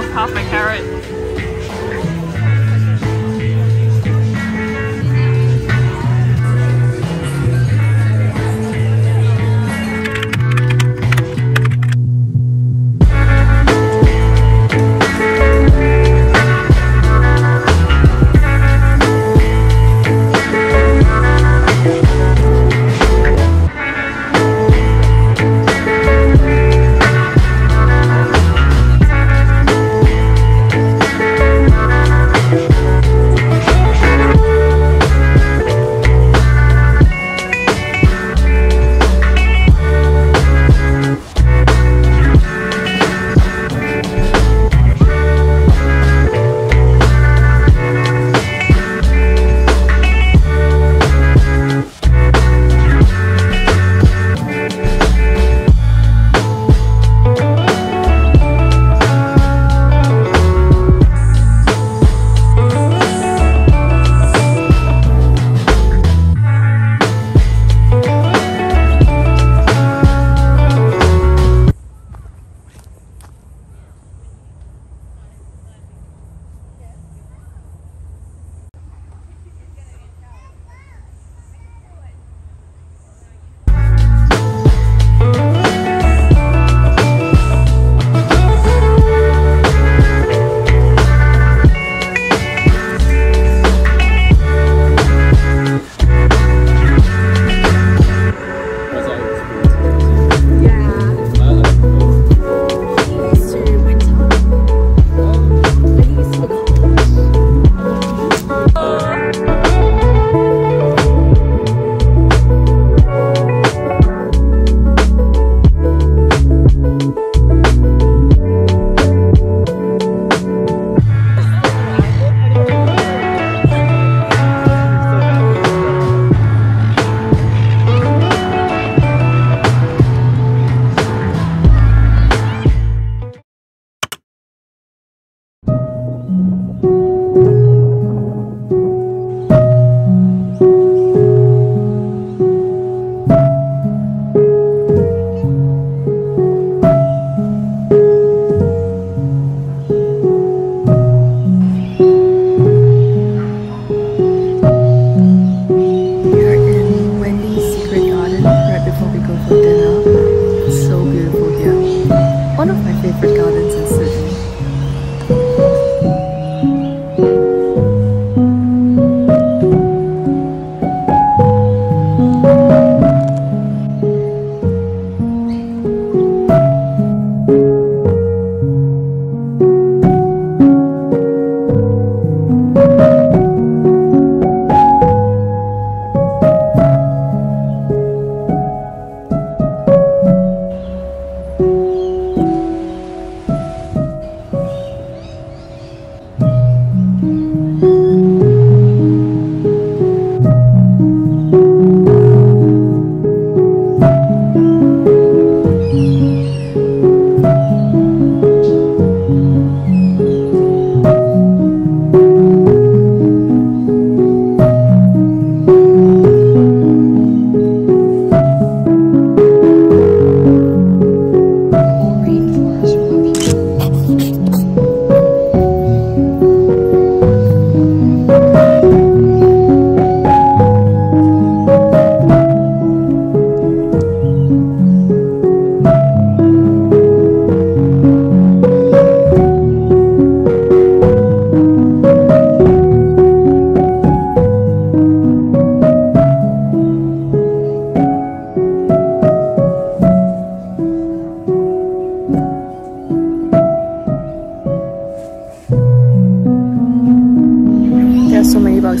off half my carrot.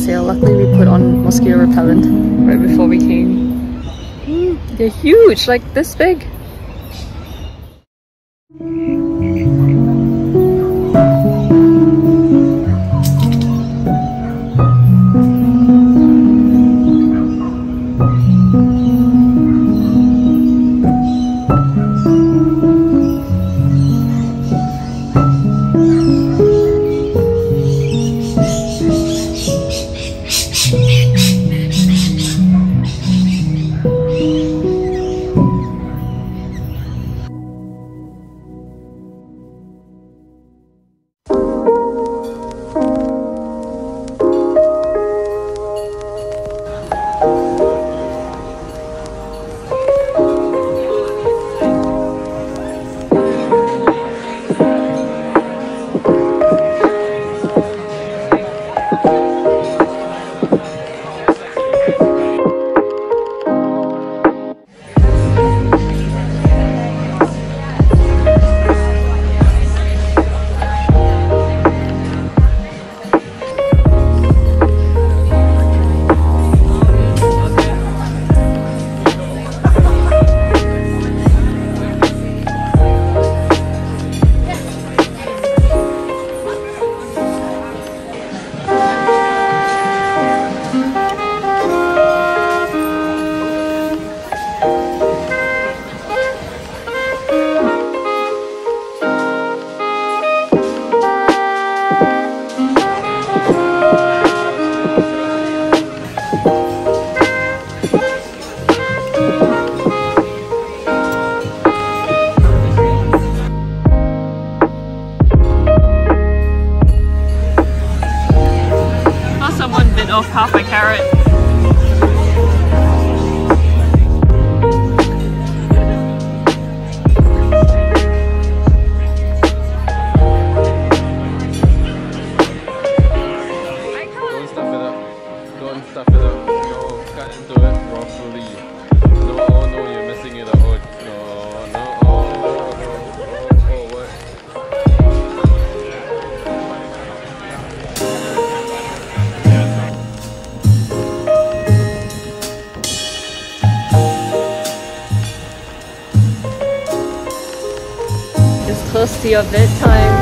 Here. Luckily we put on mosquito repellent right before we came. They're huge, like this big. Someone bit off half a carrot. Don't stuff it up. Don't stuff it up. No, cut into it properly. No, oh no, you're missing it up. Oh, no, no, oh, what? Close to your bedtime.